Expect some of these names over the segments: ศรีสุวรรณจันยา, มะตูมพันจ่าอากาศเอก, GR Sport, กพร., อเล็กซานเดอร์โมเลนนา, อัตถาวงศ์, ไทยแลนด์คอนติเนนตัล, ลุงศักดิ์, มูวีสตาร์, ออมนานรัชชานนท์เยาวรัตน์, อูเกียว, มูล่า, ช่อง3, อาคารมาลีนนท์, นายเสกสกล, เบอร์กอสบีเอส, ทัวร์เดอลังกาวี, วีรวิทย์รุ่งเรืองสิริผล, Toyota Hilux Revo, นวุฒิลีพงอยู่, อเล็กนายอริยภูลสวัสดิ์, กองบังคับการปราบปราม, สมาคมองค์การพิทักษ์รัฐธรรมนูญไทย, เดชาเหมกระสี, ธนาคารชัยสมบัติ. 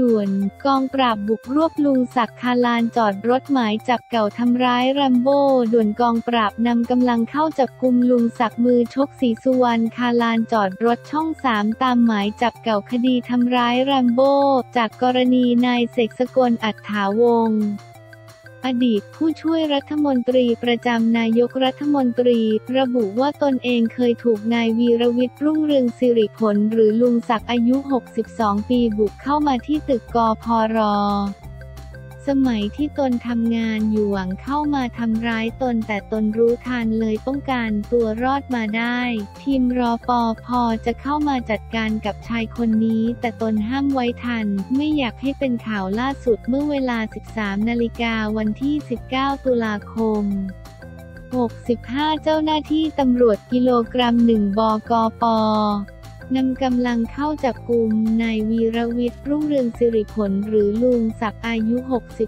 ด่วนกองปราบบุกรวบลุงศักดิ์คาลานจอดรถหมายจับเก่าทำร้ายแรมโบ้ด่วนกองปราบนำกำลังเข้าจับกุมลุงศักดิ์มือชกศรีสุวรรณคาลานจอดรถช่อง3ตามหมายจับเก่าคดีทำร้ายแรมโบ้จากกรณีนายเสกสกลอัตถาวงศ์อดีตผู้ช่วยรัฐมนตรีประจำนายกรัฐมนตรีระบุว่าตนเองเคยถูกนายวีรวิทย์รุ่งเรืองสิริผลหรือลุงศักดิ์อายุ62ปีบุกเข้ามาที่ตึกกพร.สมัยที่ตนทำงานอยู่หวังเข้ามาทำร้ายตนแต่ตนรู้ทันเลยป้องกันตัวรอดมาได้ทีมรปภ.จะเข้ามาจัดการกับชายคนนี้แต่ตนห้ามไว้ทันไม่อยากให้เป็นข่าวล่าสุดเมื่อเวลา 13 นาฬิกาวันที่ 19 ตุลาคม65เจ้าหน้าที่ตำรวจกิโลกรัม1 บกป.นำกำลังเข้าจับกุมนายวีรวิทย์รุ่งเรืองสิริผลหรือลุงศักดิ์อายุ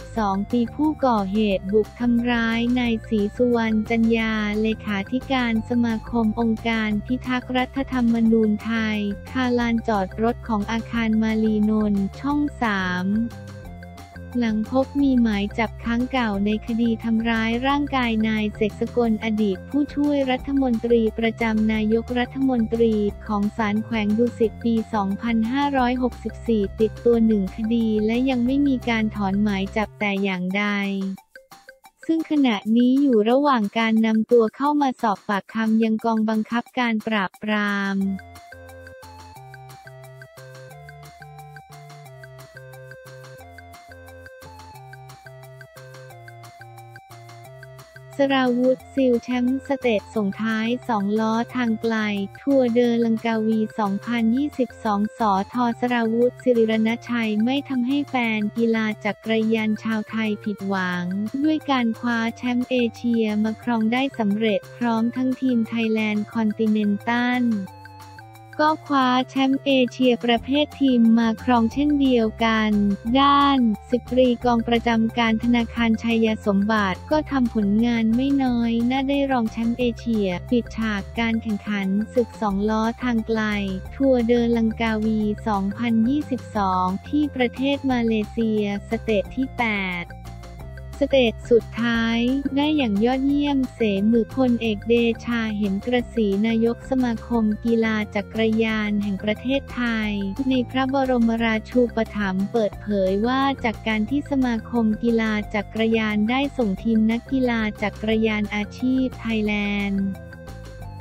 62ปีผู้ก่อเหตุบุกทำร้ายนายศรีสุวรรณจันยาเลขาธิการสมาคมองค์การพิทักษ์รัฐธรรมนูญไทยคาลานจอดรถของอาคารมาลีนนท์ช่อง3หลังพบมีหมายจับค้างเก่าในคดีทำร้ายร่างกายนายเสกสกลอดีตผู้ช่วยรัฐมนตรีประจำนายกรัฐมนตรีของศาลแขวงดุสิตปี 2564 ติดตัว1 คดีและยังไม่มีการถอนหมายจับแต่อย่างใดซึ่งขณะนี้อยู่ระหว่างการนำตัวเข้ามาสอบปากคำยังกองบังคับการปราบปรามสราวุธ ซิลแชมป์สเตจส่งท้าย2ล้อทางไกลทัวร์เดอลังกาวี 2022 สท.สราวุธ ศิริรณชัยไม่ทำให้แฟนกีฬาจักรยานชาวไทยผิดหวังด้วยการคว้าแชมป์เอเชียมาครองได้สำเร็จพร้อมทั้งทีมไทยแลนด์คอนติเนนตัลก็คว้าแชมป์เอเชียประเภททีมมาครองเช่นเดียวกันด้านสิบตรีกองประจำการธนาคารชัยสมบัติก็ทำผลงานไม่น้อยน่าได้รองแชมป์เอเชียปิดฉากการแข่งขันศึก2ล้อทางไกลทัวร์เดอลังกาวี 2022 ที่ประเทศมาเลเซียสเตจที่ 8สเตจสุดท้ายได้อย่างยอดเยี่ยมเสมือพลเอกเดชาเห็นกระสีนายกสมาคมกีฬาจักรยานแห่งประเทศไทยในพระบรมราชูปถัมภ์เปิดเผยว่าจากการที่สมาคมกีฬาจักรยานได้ส่งทีมนักกีฬาจักรยานอาชีพไทยแลนด์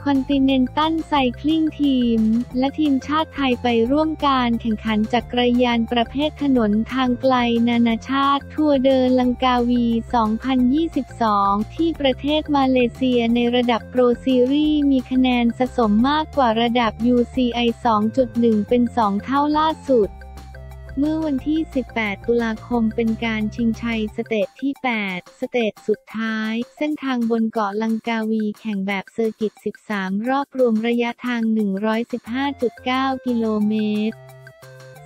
คอนติเนนตัลไซคลิ่งทีมและทีมชาติไทยไปร่วมการแข่งขันจักรยานประเภทถนนทางไกลนานาชาติทัวร์เดอลังกาวี 2022 ที่ประเทศมาเลเซียในระดับโปรซีรีส์มีคะแนนสะสมมากกว่าระดับ UCI 2.1 เป็น 2 เท่าล่าสุดเมื่อวันที่ 18 ตุลาคมเป็นการชิงชัยสเตจที่ 8 สเตจสุดท้ายเส้นทางบนเกาะลังกาวีแข่งแบบเซอร์กิต 13 รอบรวมระยะทาง 115.9 กิโลเมตร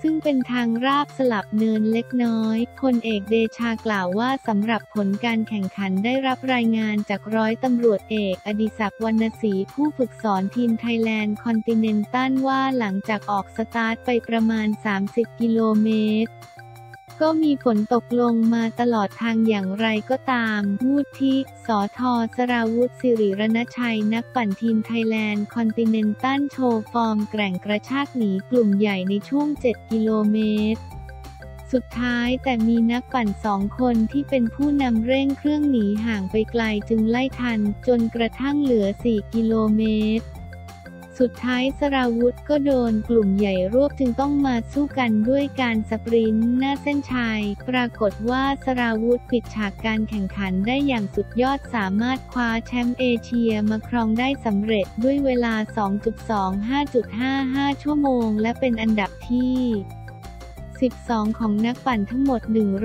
ซึ่งเป็นทางราบสลับเนินเล็กน้อยพลเอกเดชากล่าวว่าสำหรับผลการแข่งขันได้รับรายงานจากร้อยตำรวจเอกอดิศักดิ์ วรรณศรีผู้ฝึกสอนทีมไทยแลนด์คอนติเนนตัลว่าหลังจากออกสตาร์ทไปประมาณ30กิโลเมตรก็มีฝนตกลงมาตลอดทางอย่างไรก็ตามวุฒิ สท.สราวุธ ศิริรณชัยนักปั่นทีมไทยแลนด์คอนติเนนตัลโชว์ฟอร์มแกร่งกระชากหนีกลุ่มใหญ่ในช่วง7กิโลเมตรสุดท้ายแต่มีนักปั่น2 คนที่เป็นผู้นำเร่งเครื่องหนีห่างไปไกลจึงไล่ทันจนกระทั่งเหลือ4กิโลเมตรสุดท้ายสราวุธก็โดนกลุ่มใหญ่รวบจึงต้องมาสู้กันด้วยการสปรินต์หน้าเส้นชัยปรากฏว่าสราวุธปิดฉากการแข่งขันได้อย่างสุดยอดสามารถคว้าแชมป์เอเชียมาครองได้สำเร็จด้วยเวลา 2.25.55 ชั่วโมงและเป็นอันดับที่12ของนักปั่นทั้งหมด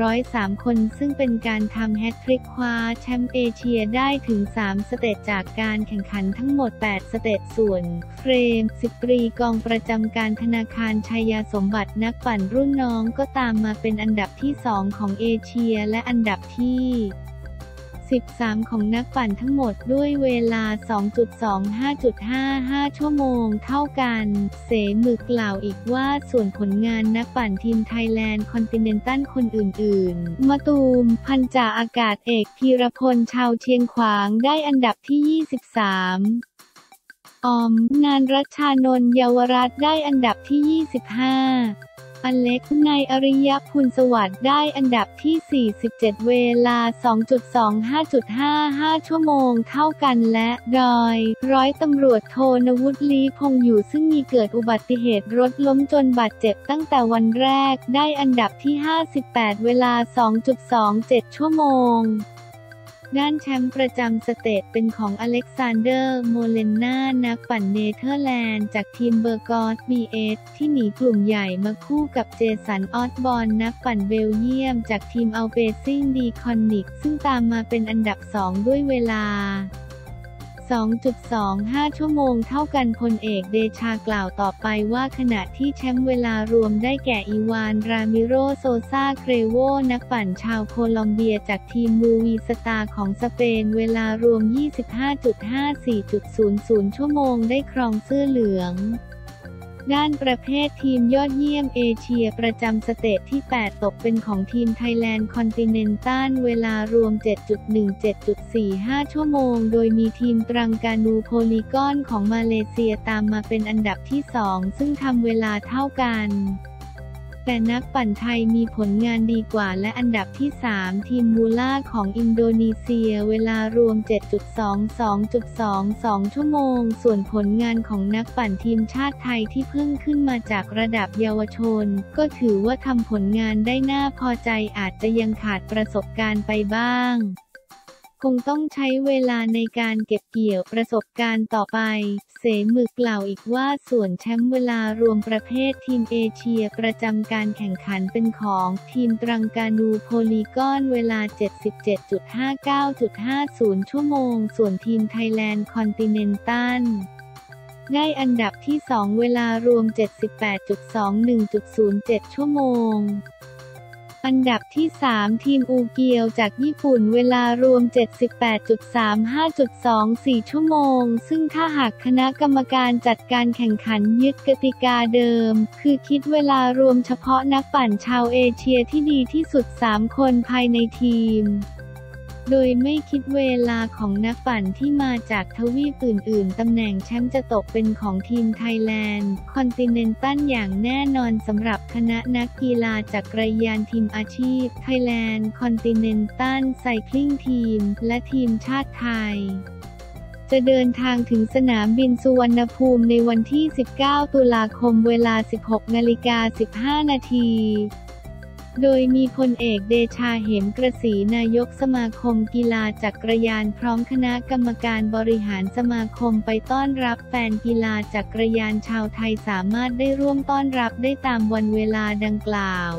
103คนซึ่งเป็นการทำแฮตทริกคว้าแชมป์เอเชียได้ถึง3สเตจจากการแข่งขันทั้งหมด8สเตจส่วนเฟรมสิบตรีกองประจำการธนาคารชัยสมบัตินักปั่นรุ่นน้องก็ตามมาเป็นอันดับที่2ของเอเชียและอันดับที่ 13ของนักปั่นทั้งหมดด้วยเวลา 2.25.55 ชั่วโมงเท่ากันเสมึกกล่าวอีกว่าส่วนผลงานนักปั่นทีมไทยแลนด์คอนติเนนตัลคนอื่นๆมะตูมพันจ่าอากาศเอกพีรพลชาวเชียงขวางได้อันดับที่23ออมนานรัชชานนท์เยาวรัตน์ได้อันดับที่25อเล็กนายอริยภูลสวัสดิ์ได้อันดับที่47เวลา 2.25.55 ชั่วโมงเท่ากันและดอยร้อยตำรวจโทนวุฒิลีพงอยู่ซึ่งมีเกิดอุบัติเหตุรถล้มจนบาดเจ็บตั้งแต่วันแรกได้อันดับที่58เวลา 2.27 ชั่วโมงด้านแชมป์ประจำสเตจเป็นของอเล็กซานเดอร์โมเลนนานักปั่นเนเธอร์แลนด์จากทีมเบอร์กอสบีเอสที่หนีกลุ่มใหญ่มาคู่กับเจสันออสบอร์นนักปั่นเบลเยียมจากทีมอัลเบซิงดีคอนนิกซึ่งตามมาเป็นอันดับ2ด้วยเวลา 2.25 ชั่วโมงเท่ากันพลเอกเดชากล่าวต่อไปว่าขณะที่แชมป์เวลารวมได้แก่อีวานรามิโรโซซาเครโวนักปั่นชาวโคลอมเบียจากทีมมูวีสตาร์ของสเปนเวลารวม 25.54.00 ชั่วโมงได้ครองเสื้อเหลืองด้านประเภททีมยอดเยี่ยมเอเชียประจำสเตจที่8ตกเป็นของทีมไทยแลนด์คอนติเนนตัลเวลารวม 7.17.45 ชั่วโมงโดยมีทีมตรังกานูโพลีกอนของมาเลเซียตามมาเป็นอันดับที่2ซึ่งทำเวลาเท่ากันแต่นักปั่นไทยมีผลงานดีกว่าและอันดับที่3ทีมมูล่าของอินโดนีเซียเวลารวม 7.22.22 ชั่วโมงส่วนผลงานของนักปั่นทีมชาติไทยที่เพิ่งขึ้นมาจากระดับเยาวชนก็ถือว่าทำผลงานได้น่าพอใจอาจจะยังขาดประสบการณ์ไปบ้างคงต้องใช้เวลาในการเก็บเกี่ยวประสบการณ์ต่อไปเสมึกกล่าวอีกว่าส่วนแชมป์เวลารวมประเภททีมเอเชียประจำการแข่งขันเป็นของทีมตรังกานูโพลีกอนเวลา 77.59.50 ชั่วโมงส่วนทีมไทยแลนด์คอนติเนนตัลได้อันดับที่2เวลารวม 78.21.07 ชั่วโมงอันดับที่3ทีมอูเกียวจากญี่ปุ่นเวลารวม 78.35.24 ชั่วโมงซึ่งถ้าหากคณะกรรมการจัดการแข่งขันยึดกติกาเดิมคือคิดเวลารวมเฉพาะนักปั่นชาวเอเชียที่ดีที่สุด3คนภายในทีมโดยไม่คิดเวลาของนักปั่นที่มาจากทวีปอื่นๆตำแหน่งแชมป์จะตกเป็นของทีมไทยแลนด์คอนติเนนตัลอย่างแน่นอนสำหรับคณะนักกีฬาจักรยานทีมอาชีพไทยแลนด์คอนติเนนตัลไซคลิ่งทีมและทีมชาติไทยจะเดินทางถึงสนามบินสุวรรณภูมิในวันที่19ตุลาคมเวลา 16.15 นาทีโดยมีพลเอกเดชาเหมกระสีนายกสมาคมกีฬาจักรยานพร้อมคณะกรรมการบริหารสมาคมไปต้อนรับแฟนกีฬาจักรยานชาวไทยสามารถได้ร่วมต้อนรับได้ตามวันเวลาดังกล่าว